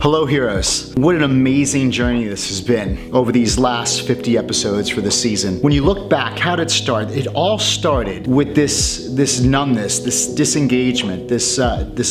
Hello heroes, what an amazing journey this has been over these last 50 episodes for the season. When you look back, how did it start? It all started with this numbness, this disengagement, this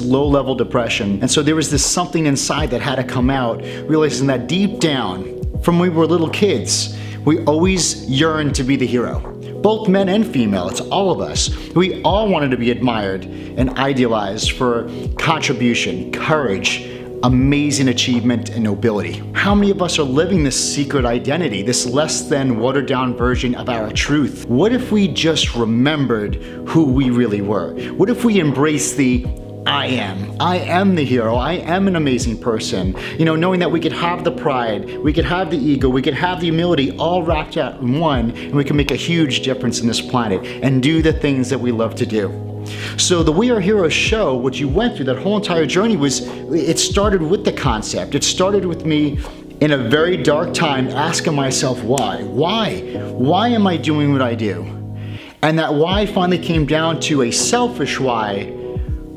low level depression. And so there was this something inside that had to come out, realizing that deep down, from when we were little kids, we always yearned to be the hero. Both men and female, it's all of us. We all wanted to be admired and idealized for contribution, courage, amazing achievement, and nobility. How many of us are living this secret identity, this less than watered down version of our truth? What if we just remembered who we really were? What if we embraced the I am the hero, I am an amazing person. You know, knowing that we could have the pride, we could have the ego, we could have the humility all wrapped up in one, and we can make a huge difference in this planet and do the things that we love to do. So the We Are Heroes show, what you went through, that whole entire journey was, it started with the concept. It started with me in a very dark time asking myself why. Why am I doing what I do? And that why finally came down to a selfish why,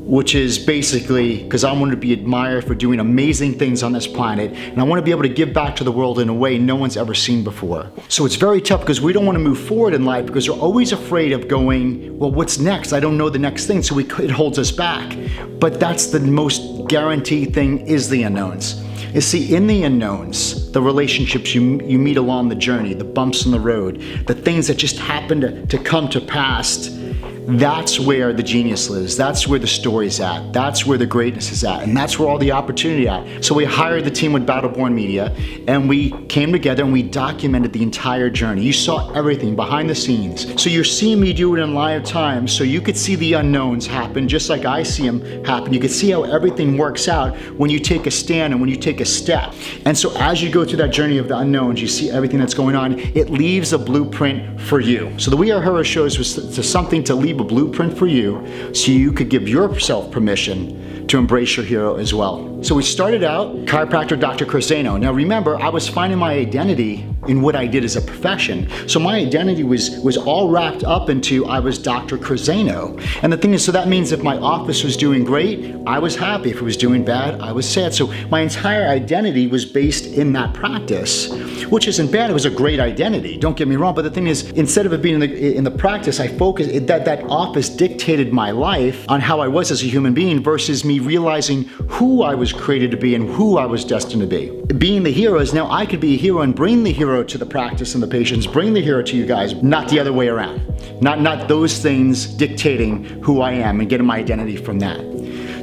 which is basically because I want to be admired for doing amazing things on this planet, and I want to be able to give back to the world in a way no one's ever seen before. So it's very tough because we don't want to move forward in life because we're always afraid of going, well, what's next? I don't know the next thing, so it holds us back. But that's the most guaranteed thing, is the unknowns. You see, in the unknowns, the relationships you meet along the journey, the bumps in the road, the things that just happen to come to pass, that's where the genius lives, that's where the story's at, that's where the greatness is at, and that's where all the opportunity at. So we hired the team with Battleborn Media, and we came together and we documented the entire journey. You saw everything behind the scenes. So you're seeing me do it in live time, so you could see the unknowns happen just like I see them happen. You could see how everything works out when you take a stand and when you take a step. And so as you go through that journey of the unknowns, you see everything that's going on. It leaves a blueprint for you. So the We Are Heroes shows was something to leave a blueprint for you, so you could give yourself permission to embrace your hero as well. So we started out chiropractor Dr. Chris Zaino. Now remember, I was finding my identity in what I did as a profession. So my identity was all wrapped up into I was Dr. Chris Zaino. And the thing is, so that means if my office was doing great, I was happy. If it was doing bad, I was sad. So my entire identity was based in that practice, which isn't bad. It was a great identity, don't get me wrong. But the thing is, instead of it being in the practice, I focused, that office dictated my life on how I was as a human being versus me realizing who I was created to be and who I was destined to be. Being the hero is now I could be a hero and bring the hero to the practice and the patients, bring the hero to you guys, not the other way around. Not those things dictating who I am and getting my identity from that.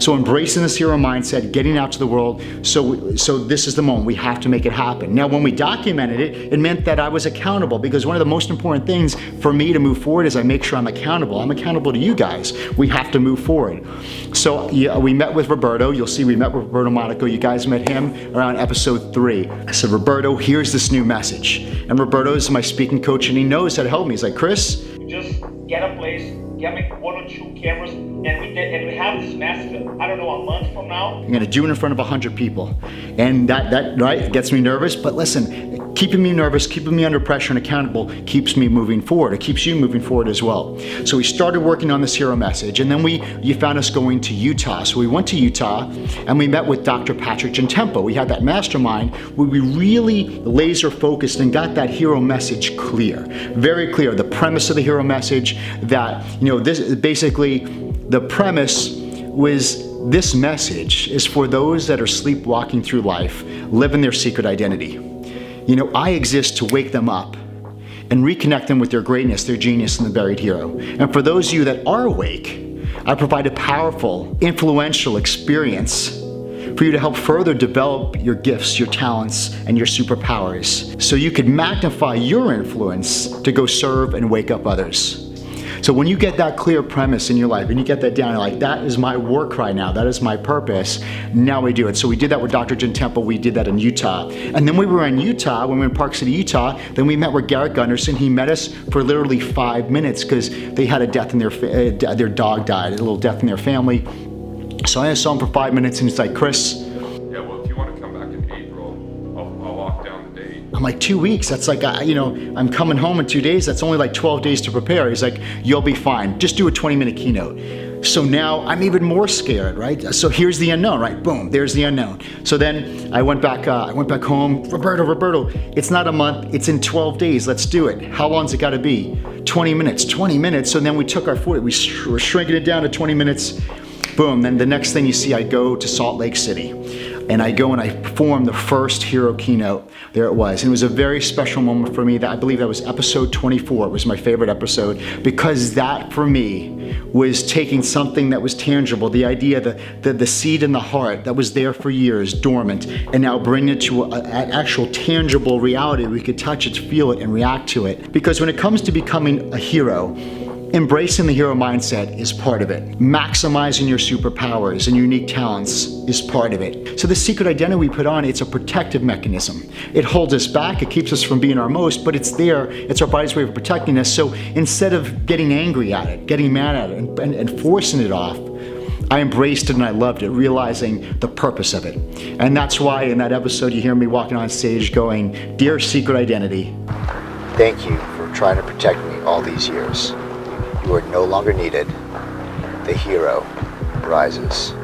So embracing this hero mindset, getting out to the world, so this is the moment, we have to make it happen. Now when we documented it, it meant that I was accountable, because one of the most important things for me to move forward is I make sure I'm accountable. I'm accountable to you guys. We have to move forward. So yeah, we met with Roberto. You'll see we met with Roberto Monaco. You guys met him around episode 3. I said, Roberto, here's this new message. And Roberto is my speaking coach, and he knows how to help me. He's like, Chris, just get a place, get 1 or 2 cameras, and we have this master, I don't know, a month from now. I'm gonna do it in front of 100 people. And that right, gets me nervous, but listen, keeping me nervous, keeping me under pressure and accountable keeps me moving forward. It keeps you moving forward as well. So we started working on this hero message, and then you found us going to Utah. So we went to Utah, and we met with Dr. Patrick Gentempo. We had that mastermind where we really laser focused and got that hero message clear, very clear. The premise of the hero message, that, you know, this basically the premise was, this message is for those that are sleepwalking through life, living their secret identity. You know, I exist to wake them up and reconnect them with their greatness, their genius, and the buried hero. And for those of you that are awake, I provide a powerful, influential experience for you to help further develop your gifts, your talents, and your superpowers, so you could magnify your influence to go serve and wake up others. So when you get that clear premise in your life and you get that down, you're like, that is my work right now, that is my purpose, now we do it. So we did that with Dr. Jim Temple, we did that in Utah. And then we were in Utah, when we were in Park City, Utah, then we met with Garrett Gunderson. He met us for literally 5 minutes because they had a death in their dog died, a little death in their family. So I saw him for 5 minutes and he's like, Chris. Yeah, well, if you want to come back in April, I'll lock down the date. I'm like, 2 weeks? That's like, you know, I'm coming home in 2 days. That's only like 12 days to prepare. He's like, you'll be fine. Just do a 20-minute keynote. So now I'm even more scared, right? So here's the unknown, right? Boom, there's the unknown. So then I went back home. Roberto, it's not a month, it's in 12 days, let's do it. How long's it gotta be? 20 minutes. So then we took our 40, we're shrinking it down to 20 minutes. Boom, then the next thing you see, I go to Salt Lake City. And I go and I perform the first hero keynote. There it was. And it was a very special moment for me. That I believe that was episode 24. It was my favorite episode because that for me was taking something that was tangible, the idea, the seed in the heart that was there for years, dormant, and now bring it to an actual tangible reality. We could touch it, feel it, and react to it. Because when it comes to becoming a hero, embracing the hero mindset is part of it. Maximizing your superpowers and unique talents is part of it. So the secret identity we put on, it's a protective mechanism. It holds us back, it keeps us from being our most, but it's there, it's our body's way of protecting us. So instead of getting angry at it, getting mad at it, and forcing it off, I embraced it and I loved it, realizing the purpose of it. And that's why in that episode, you hear me walking on stage going, "Dear Secret Identity, thank you for trying to protect me all these years. You are no longer needed. The hero rises."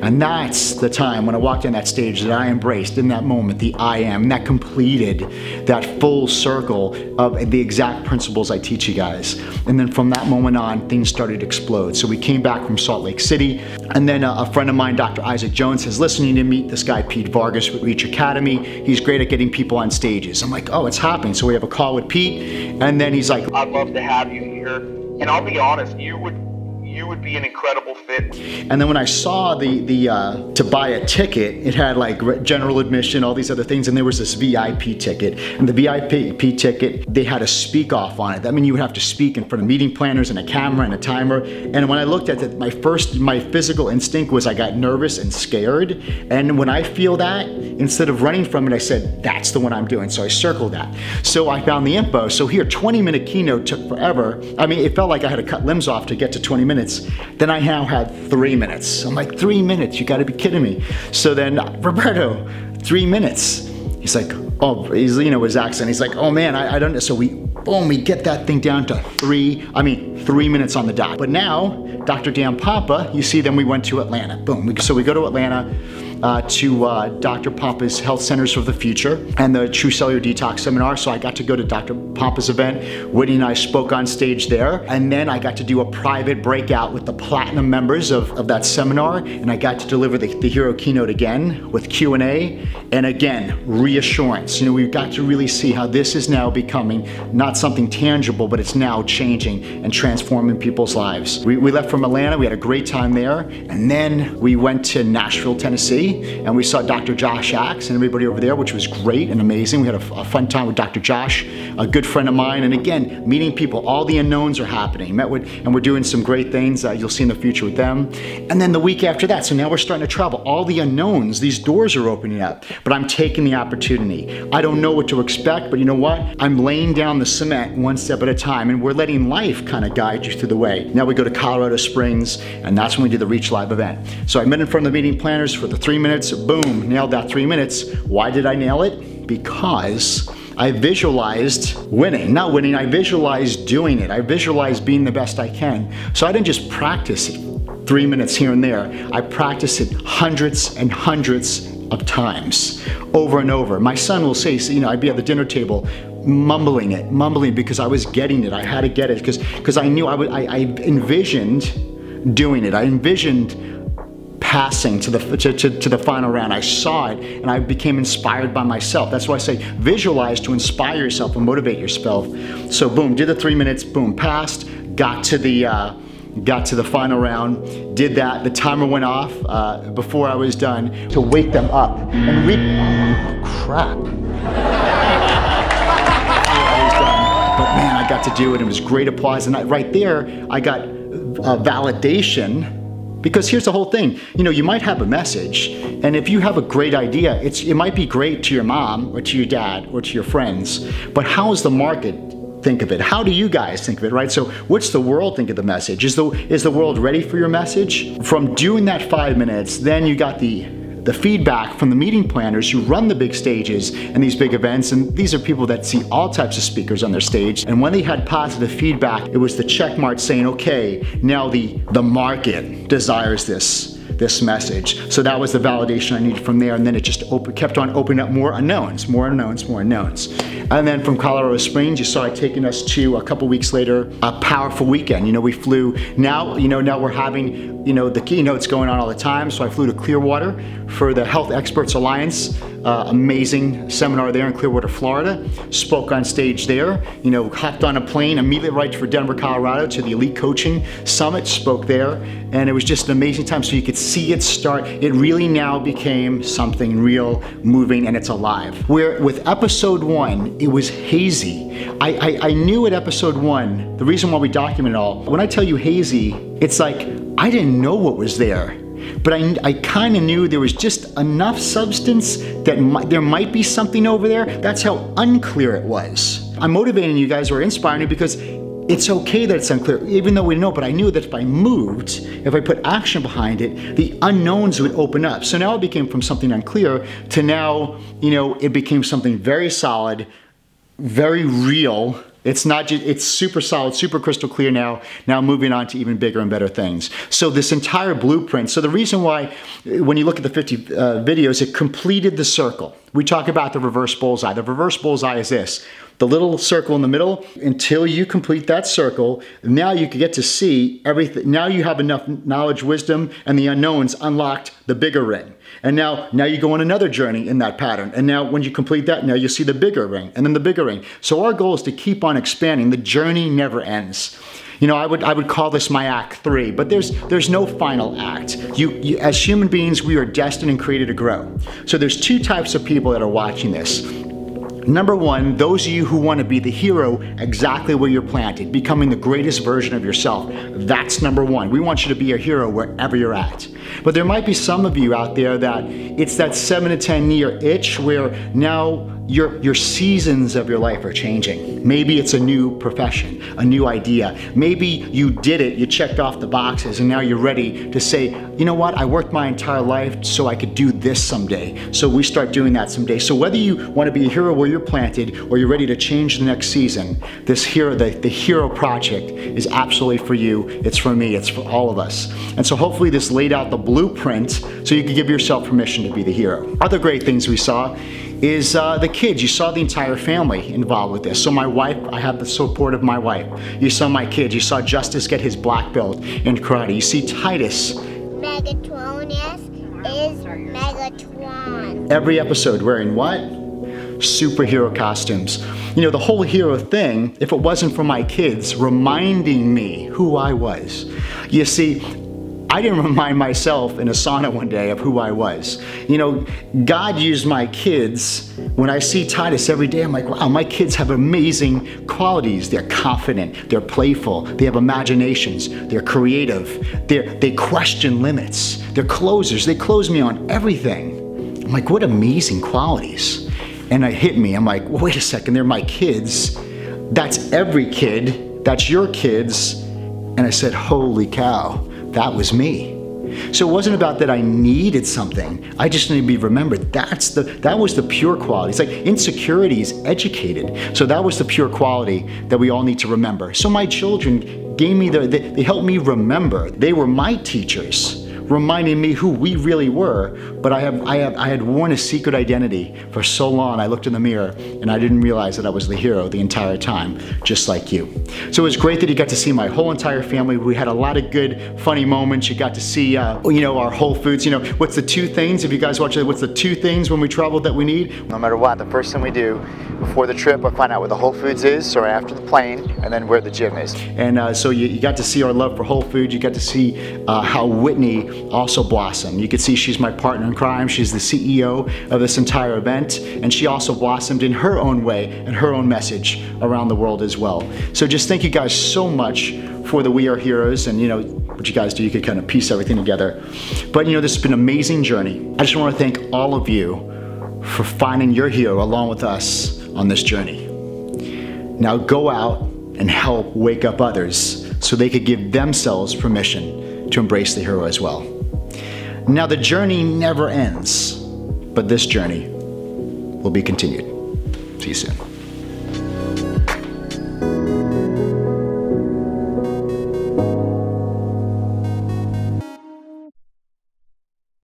And that's the time when I walked on that stage that I embraced in that moment, the I am, that completed that full circle of the exact principles I teach you guys. And then from that moment on, things started to explode. So we came back from Salt Lake City, and then a friend of mine, Dr. Isaac Jones, says, "Listen, you need to meet this guy, Pete Vargas with Reach Academy. He's great at getting people on stages." I'm like, "Oh, it's happening." So we have a call with Pete, and then he's like, "I'd love to have you here. And I'll be honest, you would be an incredible fit." And then when I saw the to buy a ticket, it had like general admission, all these other things, and there was this VIP ticket. And the VIP ticket, they had a speak off on it. That means you would have to speak in front of meeting planners and a camera and a timer. And when I looked at it, my physical instinct was I got nervous and scared. And when I feel that, instead of running from it, I said, "That's the one I'm doing." So I circled that. So I found the info. So here, 20-minute keynote took forever. I mean, it felt like I had to cut limbs off to get to 20 minutes. Then I now had 3 minutes. I'm like, 3 minutes? You gotta be kidding me. So then, "Roberto, 3 minutes." He's like, oh, he's, you know, his accent. He's like, "Oh man, I don't know." So we get that thing down to 3 minutes on the dot. But now, Dr. Dan Papa, you see, then we went to Atlanta. Boom, so we go to Atlanta. To Dr. Papa's Health Centers for the Future and the True Cellular Detox Seminar. So I got to go to Dr. Papa's event. Whitney and I spoke on stage there. And then I got to do a private breakout with the platinum members of that seminar. And I got to deliver the hero keynote again with Q&A. And again, reassurance. You know, we've got to really see how this is now becoming not something tangible, but it's now changing and transforming people's lives. We left from Atlanta. We had a great time there. And then we went to Nashville, Tennessee. And we saw Dr. Josh Axe and everybody over there, which was great and amazing. We had a fun time with Dr. Josh, a good friend of mine. And again, meeting people, all the unknowns are happening. And we're doing some great things you'll see in the future with them. And then the week after that, so now we're starting to travel. All the unknowns, these doors are opening up, but I'm taking the opportunity. I don't know what to expect, but you know what? I'm laying down the cement one step at a time, and we're letting life kind of guide you through the way. Now we go to Colorado Springs, and that's when we did the Reach Live event. So I met in front of the meeting planners for the 3 minutes, boom, nailed that 3 minutes. Why did I nail it? Because I visualized winning, not winning, I visualized doing it. I visualized being the best I can. So I didn't just practice it 3 minutes here and there. I practiced it hundreds and hundreds of times, over and over. My son will say, so, you know, I'd be at the dinner table mumbling it because I was getting it. I had to get it because I knew I envisioned doing it. I envisioned passing to the final round. I saw it and I became inspired by myself. That's why I say visualize to inspire yourself and motivate yourself. So boom, did the 3 minutes, boom, passed, got to the final round, did that. The timer went off before I was done to wake them up and But man, I got to do it. It was great applause, and right there I got validation. Because here's the whole thing, you know, you might have a message, and if you have a great idea, it might be great to your mom or to your dad or to your friends, but how is the market think of it? How do you guys think of it, right? So what's the world think of the message? Is the world ready for your message? From doing that 5 minutes, then you got the the feedback from the meeting planners who run the big stages and these big events, and these are people that see all types of speakers on their stage, and when they had positive feedback, it was the check mark saying, okay, now the market desires this message. So that was the validation I needed from there, and then it just kept on opening up more unknowns, more unknowns, more unknowns. And then from Colorado Springs, you saw it taking us to, a couple weeks later, a powerful weekend. You know, we flew, now we're having, the keynotes going on all the time, so I flew to Clearwater for the Health Experts Alliance. Amazing seminar there in Clearwater, Florida. Spoke on stage there, hopped on a plane, immediately right for Denver, Colorado to the Elite Coaching Summit, spoke there, and it was just an amazing time. So you could see it start. It really now became something real, moving, and it's alive. Where with episode one, it was hazy. I knew at episode one, the reason why we document it all, when I tell you hazy, it's like, I didn't know what was there. But I kind of knew there was just enough substance that there might be something over there. That's how unclear it was. I'm motivating you guys, or inspiring you, because it's okay that it's unclear, even though we know, but I knew that if I moved, if I put action behind it, the unknowns would open up. So now it became from something unclear to now, it became something very solid, very real. It's not just, it's super solid, super crystal clear now, moving on to even bigger and better things. So this entire blueprint, so the reason why when you look at the 50 videos, it completed the circle. We talk about the reverse bullseye. The reverse bullseye is this, the little circle in the middle. Until you complete that circle, now you can get to see everything. Now you have enough knowledge, wisdom, and the unknowns unlocked the bigger ring. And now you go on another journey in that pattern. And now when you complete that, now you see the bigger ring and then the bigger ring. So our goal is to keep on expanding. The journey never ends. I would call this my act 3, but there's no final act. You as human beings, we are destined and created to grow. So there's two types of people that are watching this. Number one, those of you who want to be the hero exactly where you're planted, becoming the greatest version of yourself. That's number one. We want you to be a hero wherever you're at. But there might be some of you out there that it's that 7 to 10 year itch where now your seasons of your life are changing. Maybe it's a new profession, a new idea. Maybe you did it, you checked off the boxes, and now you're ready to say, you know what, I worked my entire life so I could do this someday. So we start doing that someday. So whether you want to be a hero where you're planted or you're ready to change the next season, this hero, the hero project is absolutely for you. It's for me, it's for all of us. And so hopefully this laid out the blueprint so you can give yourself permission to be the hero. Other great things we saw is the kids. You saw the entire family involved with this. So my wife, I have the support of my wife. You saw my kids. You saw Justice get his black belt in karate. You see Titus. Megatronus is Megatron. Every episode wearing what? Superhero costumes. The whole hero thing, if it wasn't for my kids reminding me who I was. You see, I didn't remind myself in a sauna one day of who I was. God used my kids. When I see Titus every day, I'm like, wow, my kids have amazing qualities. They're confident, they're playful, they have imaginations, they're creative, they question limits, they're closers, they close me on everything. I'm like, what amazing qualities. And it hit me, I'm like, wait a second, they're my kids. That's every kid, that's your kids. And I said, holy cow. That was me. So it wasn't about that I needed something. I just need to be remembered. That was the pure quality. It's like insecurity is educated. So that was the pure quality that we all need to remember. So my children gave me they helped me remember. They were my teachers, reminding me who we really were. But I had worn a secret identity for so long. I looked in the mirror and I didn't realize that I was the hero the entire time, just like you. So it was great that you got to see my whole entire family. We had a lot of good, funny moments. You got to see, our Whole Foods. What's the two things, if you guys watch it, what's the two things when we travel that we need? No matter what, the first thing we do before the trip, I find out where the Whole Foods is, so after the plane, and then where the gym is. And so you got to see our love for Whole Foods. You got to see how Whitney also blossomed. You could see she's my partner in crime. She's the CEO of this entire event, and she also blossomed in her own way and her own message around the world as well. So just thank you guys so much for the We Are Heroes, and what you guys do, you could kind of piece everything together. But this has been an amazing journey. I just want to thank all of you for finding your hero along with us on this journey. Now go out and help wake up others so they could give themselves permission to embrace the hero as well. Now, the journey never ends, but this journey will be continued. See you soon.